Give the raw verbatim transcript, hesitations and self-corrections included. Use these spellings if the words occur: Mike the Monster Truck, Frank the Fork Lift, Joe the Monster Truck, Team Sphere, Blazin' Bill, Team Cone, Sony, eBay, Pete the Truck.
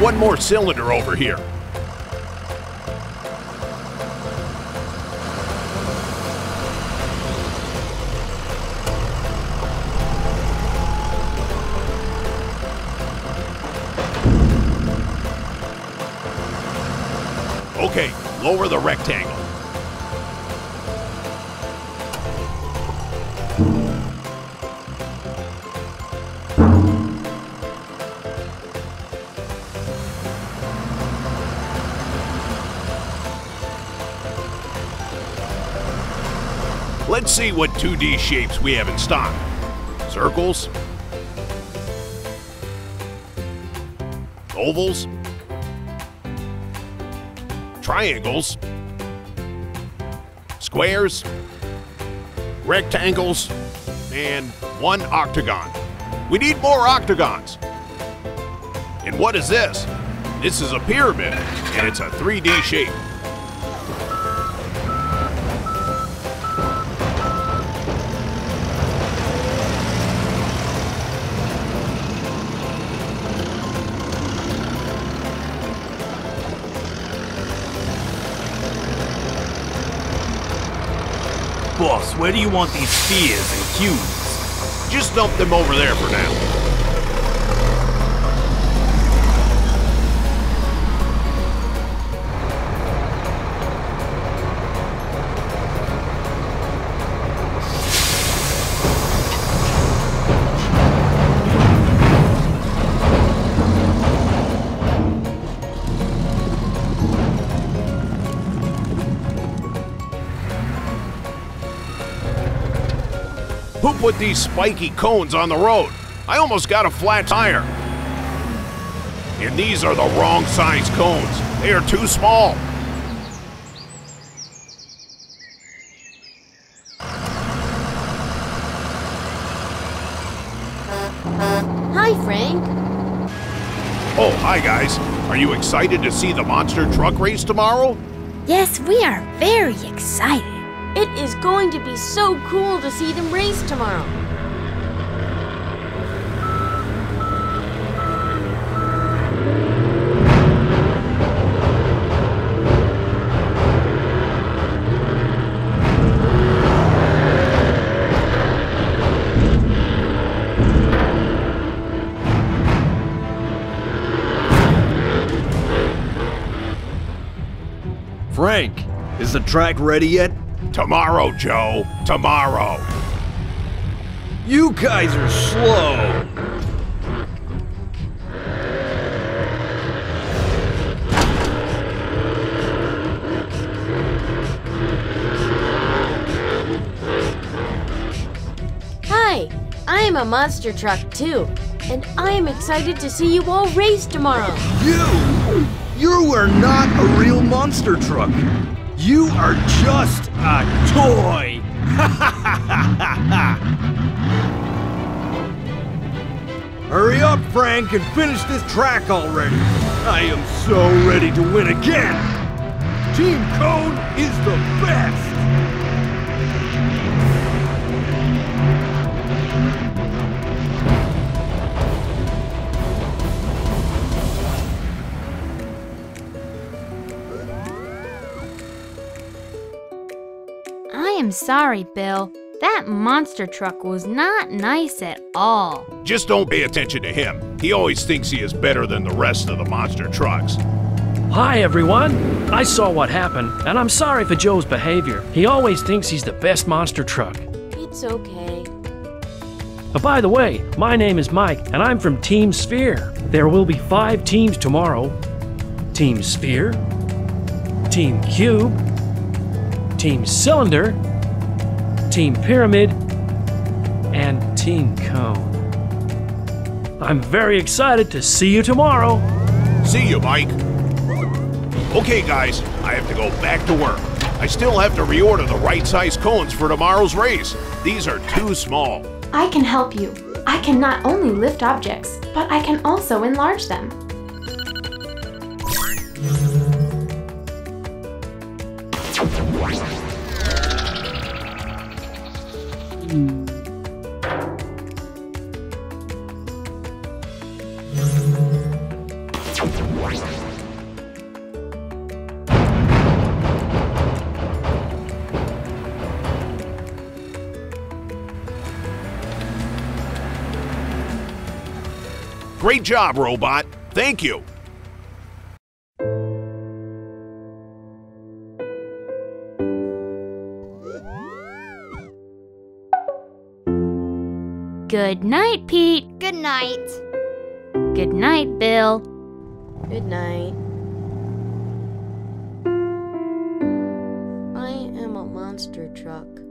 one more cylinder over here. Okay, lower the rectangle. Let's see what two D shapes we have in stock. Circles, ovals, triangles, squares, rectangles, and one octagon. We need more octagons. And what is this? This is a pyramid, and it's a three D shape. Boss, where do you want these spheres and cubes? Just dump them over there for now. Who put these spiky cones on the road? I almost got a flat tire. And these are the wrong size cones. They are too small. Hi, Frank. Oh, hi, guys. Are you excited to see the monster truck race tomorrow? Yes, we are very excited. It is going to be so cool to see them race tomorrow. Frank, is the track ready yet? Tomorrow, Joe. Tomorrow. You guys are slow. Hi, I am a monster truck too, and I am excited to see you all race tomorrow. You? You are not a real monster truck. You are just a toy! Hurry up, Frank, and finish this track already! I am so ready to win again! Team Cone is the best! I'm sorry, Bill. That monster truck was not nice at all. Just don't pay attention to him. He always thinks he is better than the rest of the monster trucks. Hi, everyone. I saw what happened, and I'm sorry for Joe's behavior. He always thinks he's the best monster truck. It's okay. But by the way, my name is Mike, and I'm from Team Sphere. There will be five teams tomorrow. Team Sphere, Team Cube, Team Cylinder, Team Pyramid, and Team Cone. I'm very excited to see you tomorrow. See you, Mike. Okay, guys, I have to go back to work. I still have to reorder the right size cones for tomorrow's race. These are too small. I can help you. I can not only lift objects, but I can also enlarge them. Great job, robot. Thank you. Good night, Pete. Good night. Good night, Bill. Good night. I am a monster truck.